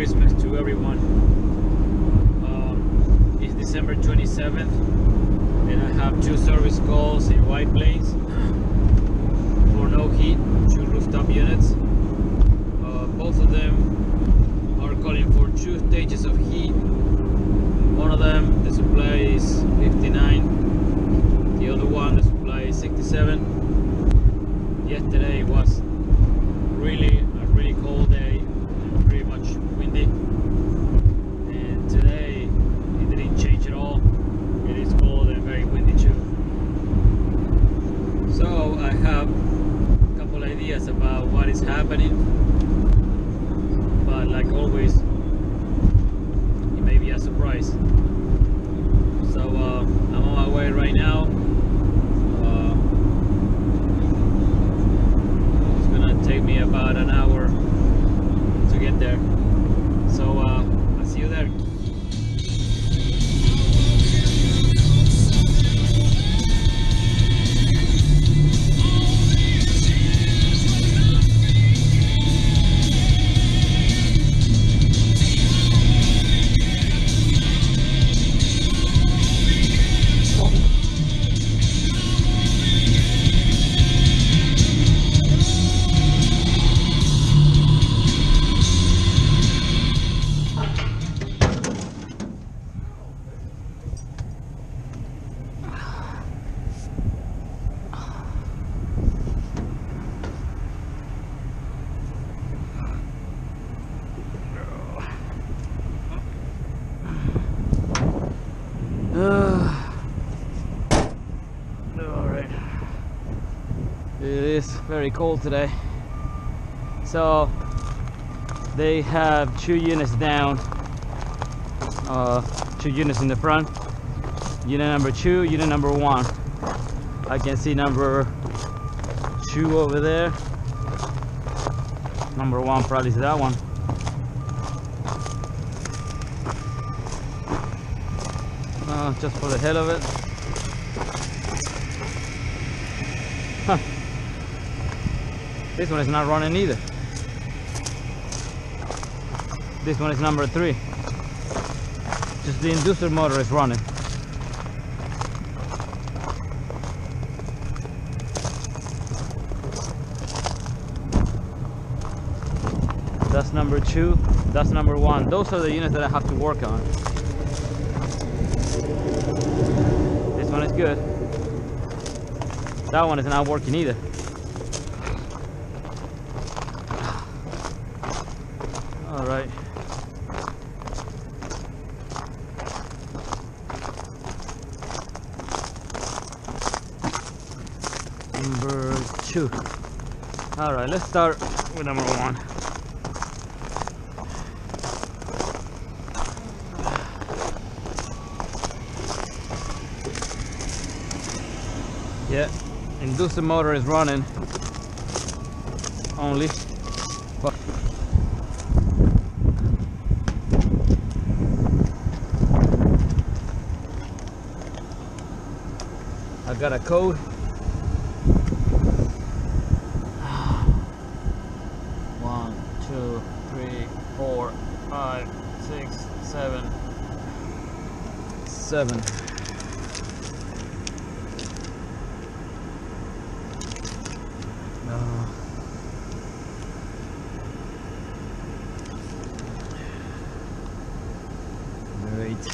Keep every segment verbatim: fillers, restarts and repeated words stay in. Christmas to everyone. Um, it's December twenty-seventh, and I have two service calls in White Plains for no heat, two rooftop units. Uh, both of them are calling for two stages of heat. One of them, the supply is fifty-nine, the other one, the supply is sixty-seven. Yesterday was really a really cold day and pretty much windy, and today it didn't change at all. It is cold and very windy too. So I have a couple ideas about what is happening, but like always it may be a surprise. So uh, I'm on my way right now. Take me about an hour to get there, so uh, I'll see you there. Very cold today, so they have two units down, uh, two units in the front, unit number two, unit number one. I can see number two over there, number one probably is that one. Uh, just for the hell of it. Huh. This one is not running either. This one is number three. Just the inducer motor is running. That's number two, that's number one. Those are the units that I have to work on. This one is good. That one is not working either. Alright. Number two. Alright, let's start with number one. Yeah, inducer motor is running only. I got a code. One, two, three, four, five, six, seven. Seven. No. Number eight.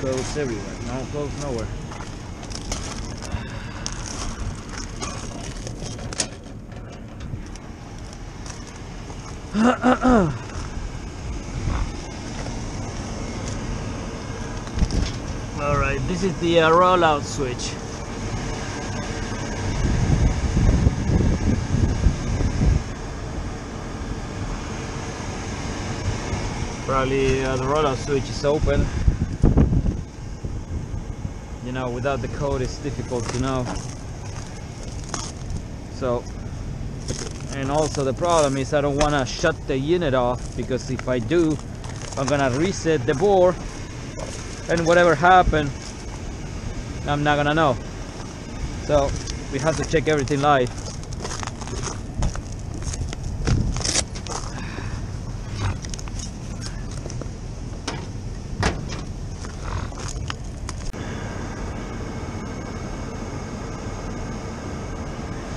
Close everywhere, no close nowhere. Alright, this is the uh, rollout switch. Probably uh, the rollout switch is open. You know, without the code it's difficult to know. So, and also the problem is I don't want to shut the unit off, because if I do I'm gonna reset the board, and whatever happened, I'm not gonna know. So we have to check everything live.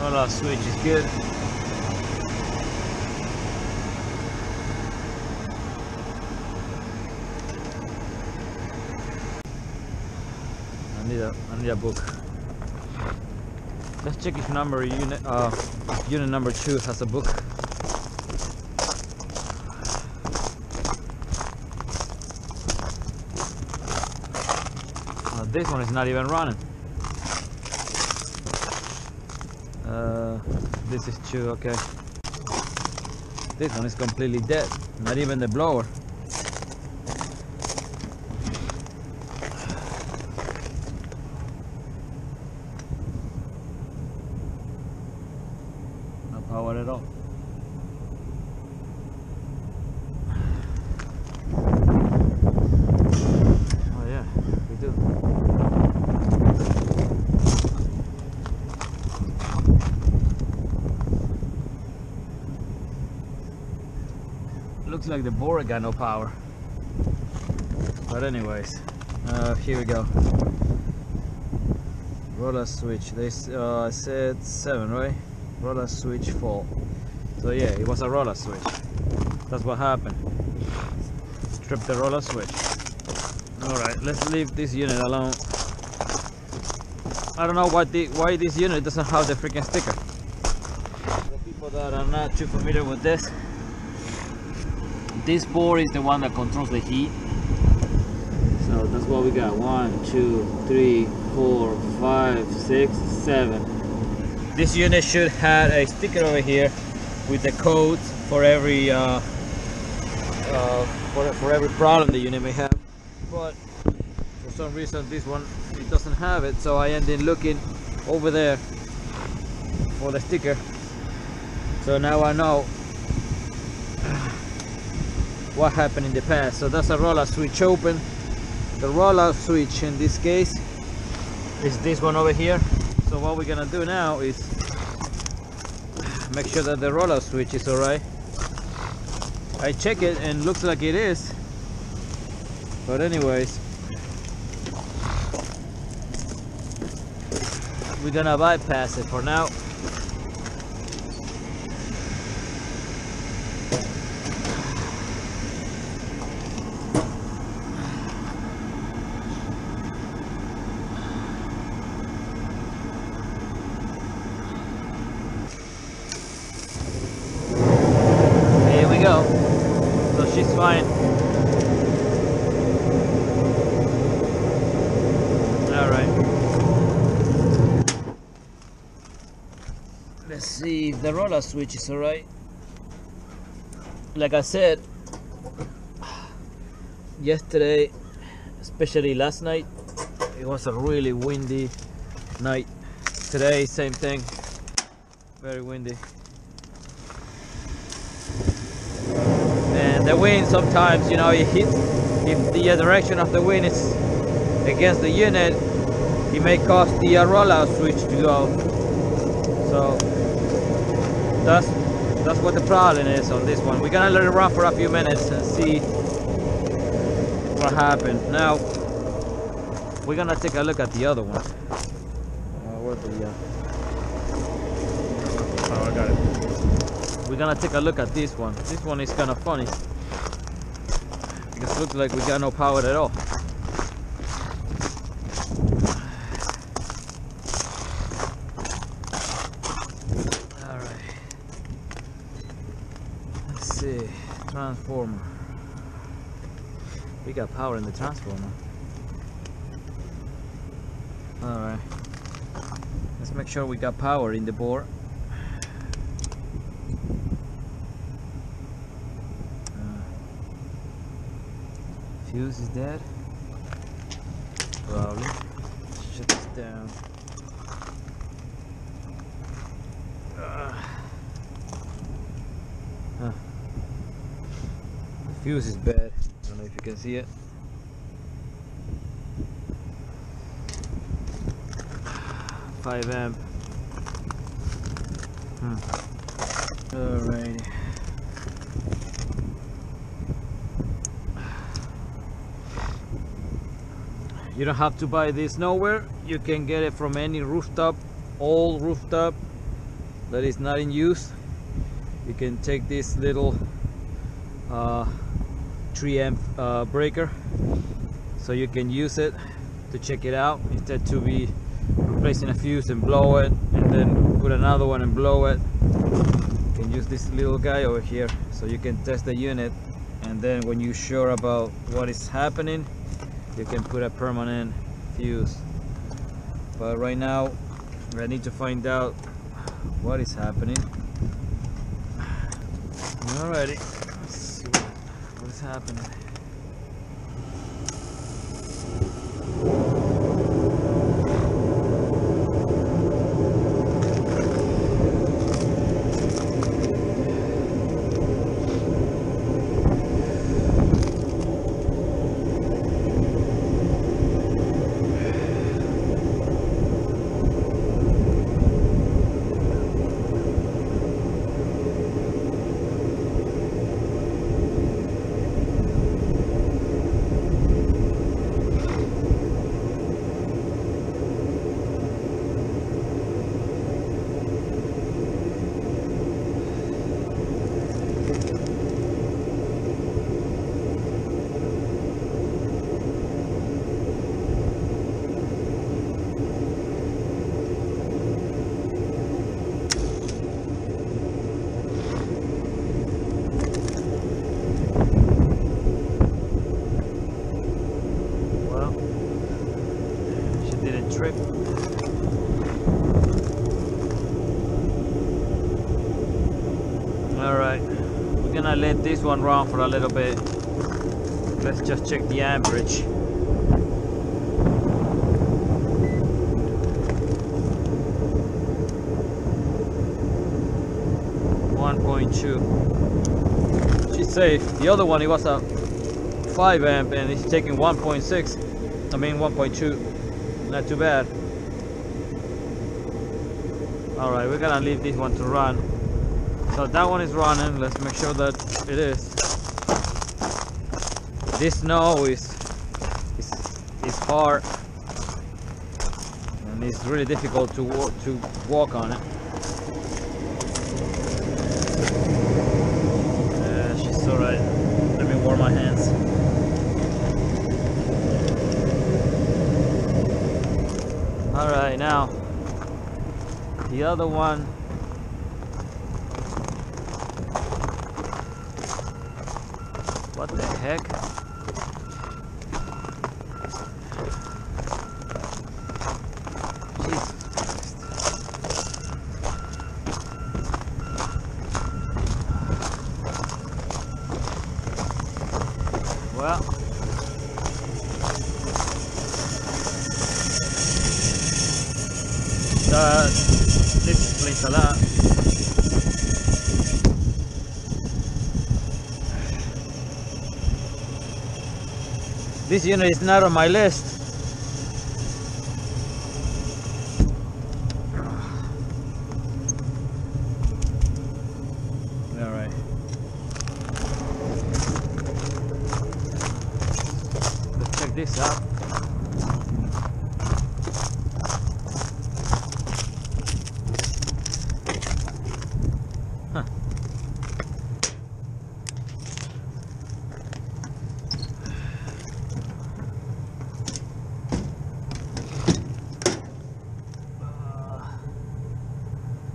Our last switch is good. I need a, I need a book. Let's check if number unit, uh, unit number two has a book. Uh, this one is not even running. Uh, this is two, okay. This one is completely dead, not even the blower. No power at all. Oh yeah, we do. Looks like the board got no power, but anyways, uh, here we go. Roller switch, they uh, said seven, right? Roller switch four. So yeah, it was a roller switch. That's what happened. Tripped the roller switch. Alright, let's leave this unit alone. I don't know why, the, why this unit doesn't have the freaking sticker. The people that are not too familiar with this, this board is the one that controls the heat. So that's what we got. One, two, three, four, five, six, seven. This unit should have a sticker over here with the codes for every uh, uh, for, for every problem the unit may have. But for some reason, this one it doesn't have it. So I ended up looking over there for the sticker. So now I know what happened in the past. So that's a roller switch open. The roller switch in this case is this one over here. So what we're gonna do now is make sure that the roller switch is alright. I check it and looks like it is, but anyways, we're gonna bypass it for now. Fine. All right. Let's see if the roller switch is all right. Like I said yesterday, especially last night, it was a really windy night. Today, same thing. Very windy. The wind sometimes, you know, it hits, if the direction of the wind is against the unit, it may cause the uh, roller switch to go. So that's that's what the problem is on this one. We're gonna let it run for a few minutes and see what happened. Now we're gonna take a look at the other one. Uh, where the, uh... Oh, I got it. We're gonna take a look at this one. This one is kind of funny. It looks like we got no power at all. All right. Let's see. Transformer. We got power in the transformer. All right. Let's make sure we got power in the board. Fuse is dead. Probably. Shut this down. Uh. Huh. Fuse is bad. can see it. five amp. Hmm. Alrighty. You don't have to buy this nowhere. You can get it from any rooftop, old rooftop that is not in use. You can take this little uh, three amp uh, breaker, so you can use it to check it out instead to be replacing a fuse and blow it and then put another one and blow it. You can use this little guy over here, so you can test the unit, and then when you're sure about what is happening, you can put a permanent fuse. But right now I need to find out what is happening. Alrighty, let's see what is happening. Let this one run for a little bit. Let's just check the amperage. one point two. She's safe. The other one, it was a five amp and it's taking one point six. I mean one point two. Not too bad. Alright, we're gonna leave this one to run. So that one is running. Let's make sure that it is. This snow is is, is hard, and it's really difficult to walk, to walk on it. Uh, she's all right. Let me warm my hands. All right, now the other one. What the heck? Jesus. Well, that this place a lot. This unit is not on my list. All right. Let's check this out. Huh.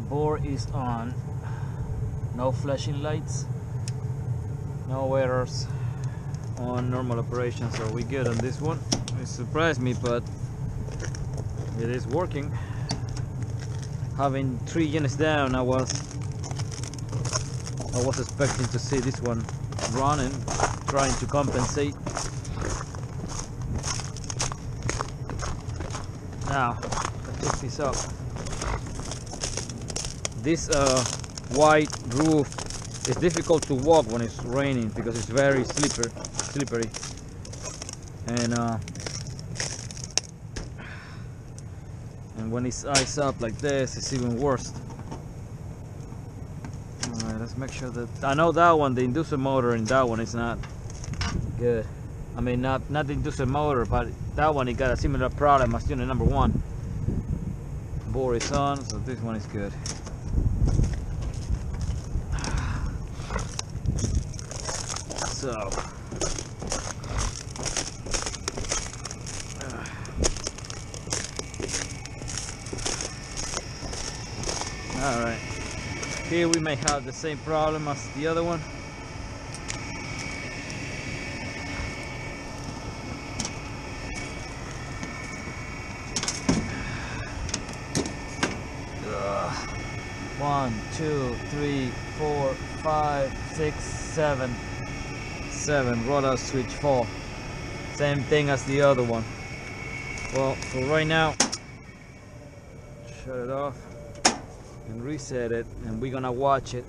Bore is on, no flashing lights, no errors on normal operations, so we good on this one. It surprised me, but it is working. Having three units down, I was I was expecting to see this one running, trying to compensate. Now let's check this out. This uh, white roof is difficult to walk when it's raining because it's very slippery. slippery. and uh, and when his eyes up like this, it's even worse. Alright, let's make sure that I know that one, the inducer motor in that one is not good. I mean, not not the inducer motor, but that one, it got a similar problem as unit number one. Bore is on, so this one is good. So uh, all right, here we may have the same problem as the other one. uh, one two three four five six seven Seven rollout switch four, same thing as the other one. Well, for right now, shut it off and reset it, and we're gonna watch it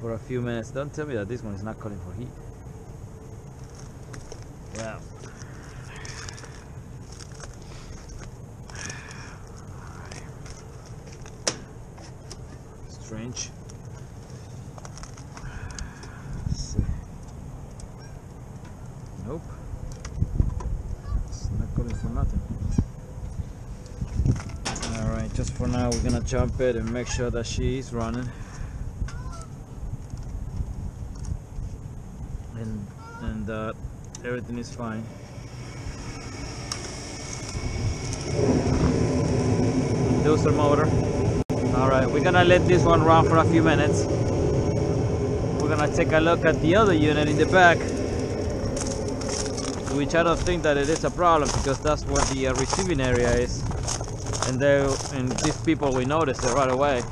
for a few minutes. Don't tell me that this one is not calling for heat. Wow. Strange. Nope, it's not calling for nothing. Alright, just for now we're gonna jump it and make sure that she is running. And and uh, everything is fine. Inducer motor. Alright, we're gonna let this one run for a few minutes. We're gonna take a look at the other unit in the back, which I don't think that it is a problem, because that's where the uh, receiving area is, and they and these people, we noticed it right away.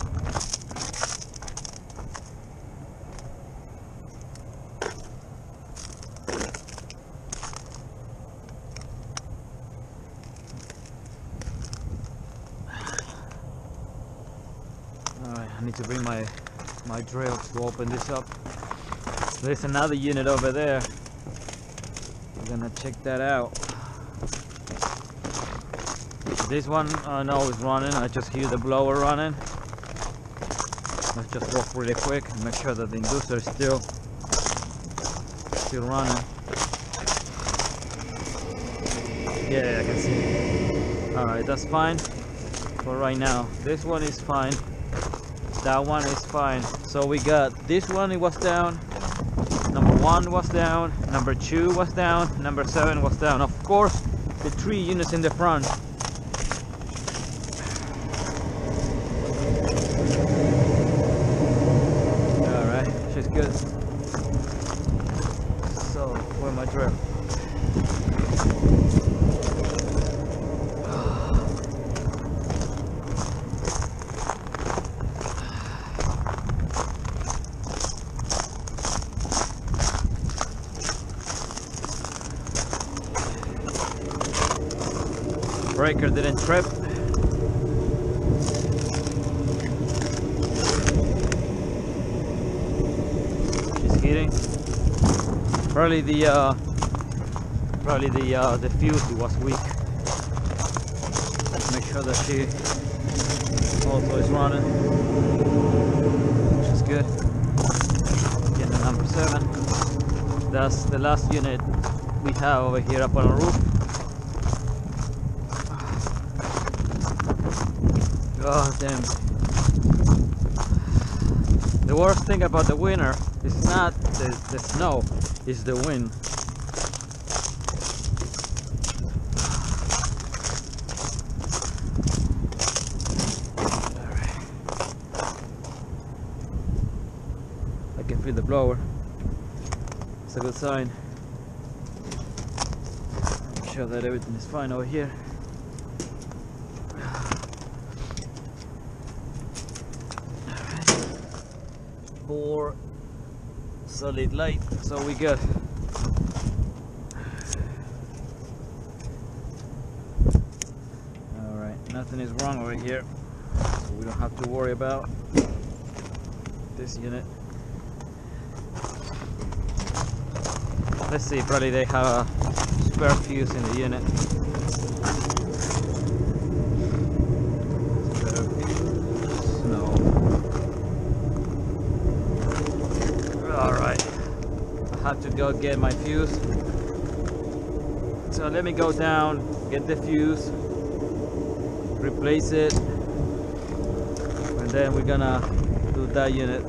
Alright, I need to bring my my drill to open this up. There's another unit over there. We're gonna check that out. This one I know is running. I just hear the blower running. Let's just walk really quick and make sure that the inducer is still still running. Yeah, I can see. All right, that's fine for right now. This one is fine. That one is fine. So we got this one. It was down. Number one was down, number two was down, number seven was down. Of course, the three units in the front. Alright, she's good. So, where my drill? Breaker didn't trip. She's heating. Probably the uh, probably the uh, the fuse was weak. Let's make sure that she also is running. She's good. Get the number seven. That's the last unit we have over here up on the roof. Oh damn. The worst thing about the winter is not the, the snow, it's the wind. Alright. I can feel the blower. It's a good sign. Make sure that everything is fine over here. Four solid light, so we good. All right, nothing is wrong over here, so we don't have to worry about this unit. Let's see, probably they have a spare fuse in the unit. Spare fuse, no. Alright, I have to go get my fuse. So let me go down, get the fuse, replace it, and then we're gonna do that unit.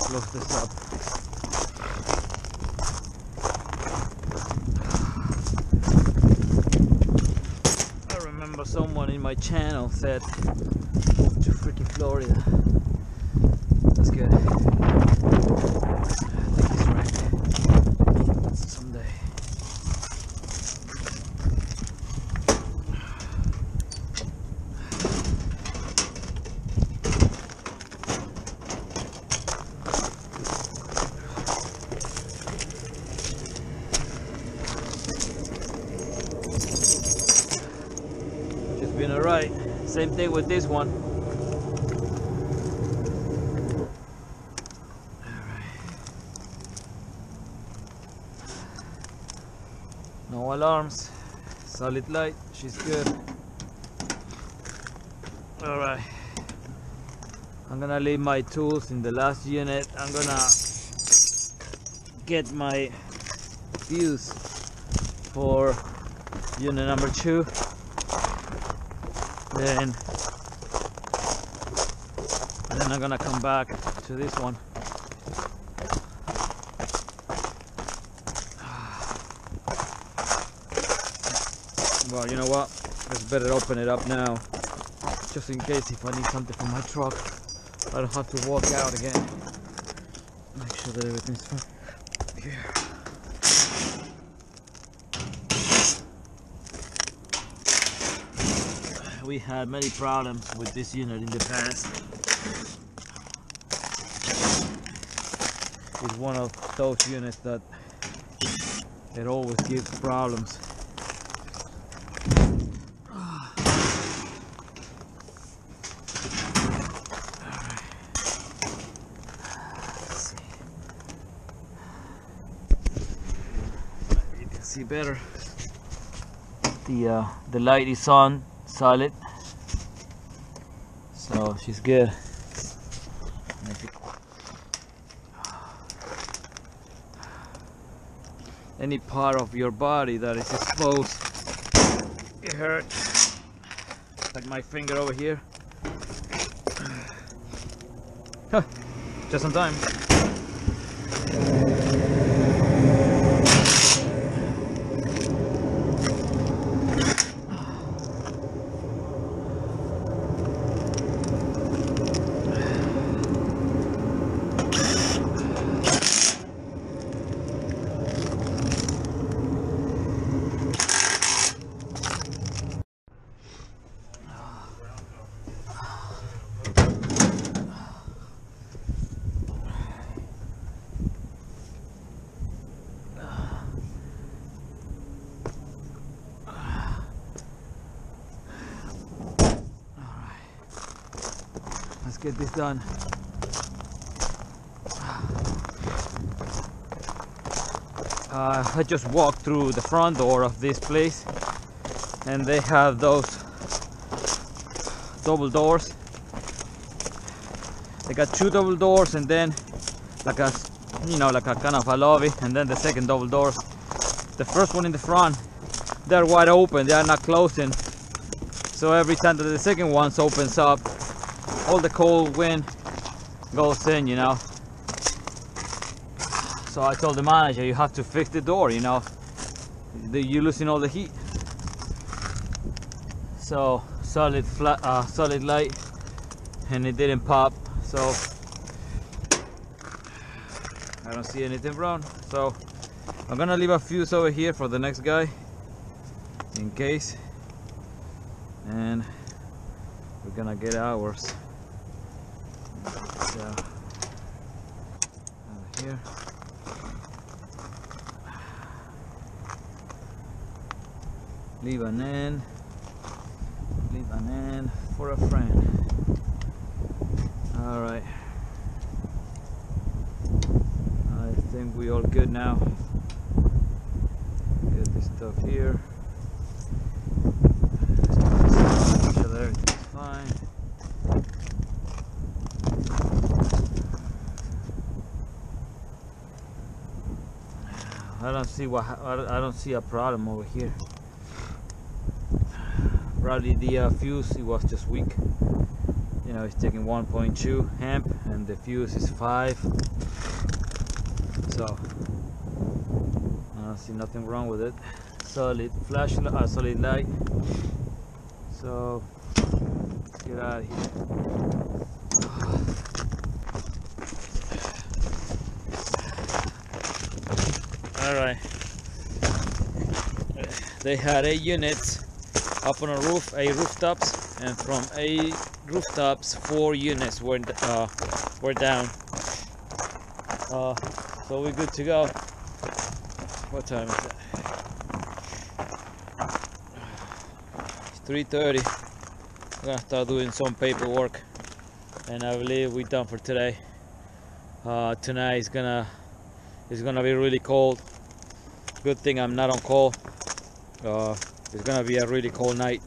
Close this up. I remember someone in my channel said move to freaking Florida. That's good. I think he's right. Someday. Alright, same thing with this one. Alright. No alarms, solid light, she's good. Alright, I'm gonna leave my tools in the last unit. I'm gonna get my fuse for unit number two. Then, and then I'm gonna come back to this one. Well, you know what? Let's better open it up now, just in case if I need something for my truck, I don't have to walk out again. Make sure that everything's fine. Yeah. We had many problems with this unit in the past. It's one of those units that it always gives problems. You can see better. The uh, the light is on, solid. So she's good. Any part of your body that is exposed, it hurts. Like my finger over here. Huh. Just in time. Let's get this done. Uh, I just walked through the front door of this place, and they have those double doors. They got two double doors, and then like a, you know, like a kind of a lobby, and then the second double doors. The first one in the front, they're wide open, they are not closing. So every time that the second one opens up, all the cold wind goes in, you know. So I told the manager, you have to fix the door, you know, you're losing all the heat. So solid flat, uh, solid light, and it didn't pop. So I don't see anything wrong. So I'm gonna leave a fuse over here for the next guy, in case, and we're gonna get ours. So, over here. Leave an end. Leave an end for a friend. All right. I think we all good now. Get this stuff here. Make sure everything's fine. I don't see what I don't see a problem over here. Probably the uh, fuse, it was just weak. You know, it's taking one point two amp and the fuse is five. So I don't see nothing wrong with it. Solid flash, uh, solid light. So let's get out of here. Alright, they had eight units up on a roof, eight rooftops, and from eight rooftops, four units were uh, were down. Uh, so we're good to go. What time is it? It's three thirty. We're gonna start doing some paperwork, and I believe we're done for today. Uh, tonight is gonna it's gonna be really cold. Good thing I'm not on call. Uh, it's gonna be a really cold night.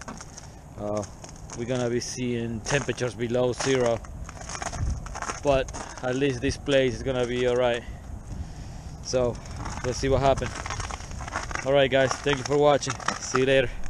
Uh, we're gonna be seeing temperatures below zero, but at least this place is gonna be all right. So let's see what happens. All right guys, thank you for watching. See you later.